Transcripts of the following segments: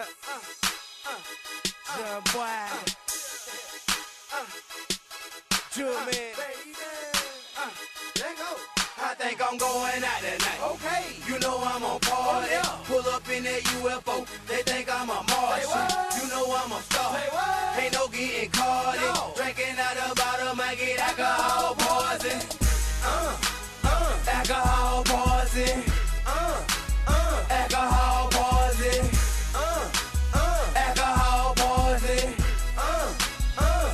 Yeah, boy. Baby. Let go. I think I'm going out tonight. Okay. You know I'm on party. Oh, yeah. Pull up in that UFO. They think I'm a Martian. You know I'm a star. Ain't no getting caught. No. Drinking out the bottle, I get alcohol poison. Alcohol poison. Alcohol poison. Alcohol poison.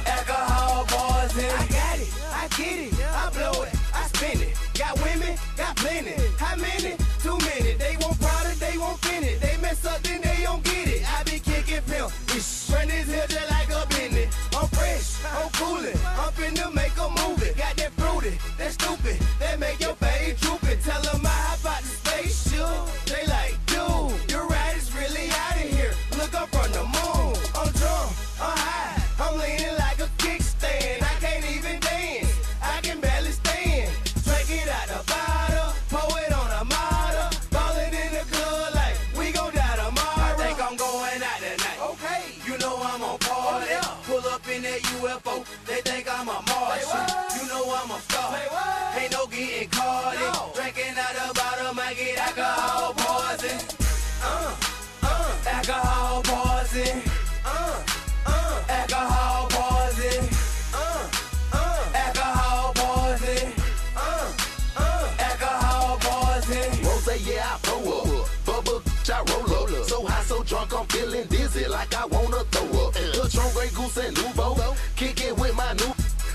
Alcohol poison. I got it, I get it, I blow it, I spin it. Got women, got plenty. How many? Too many. They want product, they want finish. They mess up, then they don't get it. I be kicking film. Friend is here just like a business. I'm fresh, I'm coolin', I'm finna make a movie. Got that fruity, that stupid, that make your face droopin'. Tell them I hop out the spaceship. They like, dude, your ride is really out of here. Look up from the moon. I'm drunk, I'm high, I'm leaning like a kickstand. I can't even dance, I can barely stand. Drink it out the bottle, pour it on a model. Ballin' in the club like we gon' die tomorrow. I think I'm going out tonight. Okay. You know I'm on party. Pull up in that UFO. They think I'm a Martian. You know I'm a star. Ain't no getting caught. No. Drinking out the bottle, I get alcohol poison. Alcohol poison. Alcohol poison. Alcohol poison. Alcohol poison. Rosé, yeah, I throw up. Bubba, I roll up. So high, so drunk, I'm feeling dizzy like I wanna throw up. Patron, Grey Goose, and UFO. Kick it with my new.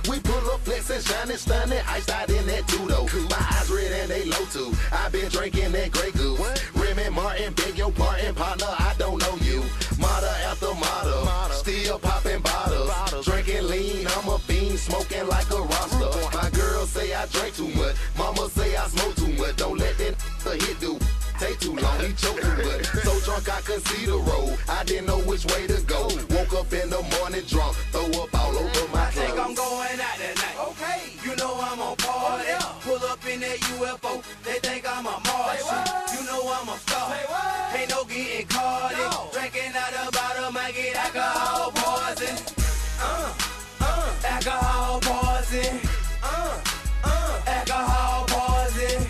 We pull up, flexin', shinin', stunnin', iced out in that Tudo. My eyes red and they low too. I been drinking that Grey Goose. Remy Martin, beg your pardon, partner, I don't know you. Model after model, still poppin' bottles. Drinking lean, I'm a fiend, smoking like a roster. My girl say I drink too much, mama say I smoke too much. Don't let that hit do. Take too long, he choking, but so drunk I couldn't see the road. I didn't know which way to go. Woke up in the morning drunk, throw up all over my clothes. I think I'm going out tonight. Okay. You know I'm on party. Pull up in that UFO. They think I'm a Martian. You know I'm a star. Ain't no getting caught. No. Drinking out the bottle, I get alcohol poison. Alcohol poison. Alcohol poison.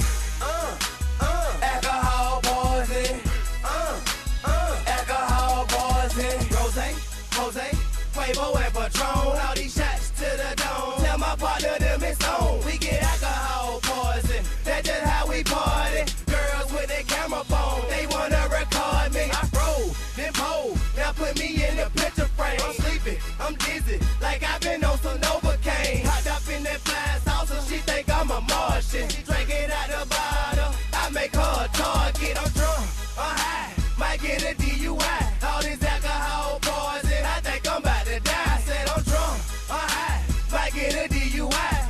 Alcohol poison. Rosé, Jose, Cuervo and Patron. All these shots to the dome. Tell my partner them it's on. We get alcohol poison. That's just how we party. Girls with their camera phone, they wanna record me. I froze, then pole. Now put me in the picture frame. I'm sleepy, I'm dizzy, like I've been on some Novocaine. Hopped up in that fly sauce, and she think I'm a Martian. She drank it out the bottle. I make her a target. I'm drunk, I'm high. Might get a DUI, all this alcohol poison, I think I'm about to die. I said I'm drunk, I'm high, might get a DUI,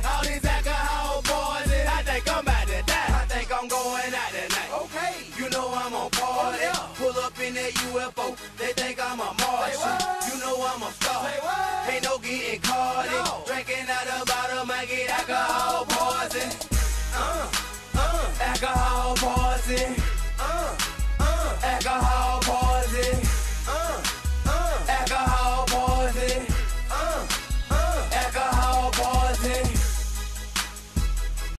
all this alcohol poison, I think I'm about to die. I think I'm going out tonight, okay, you know I'm on party, pull up in that UFO.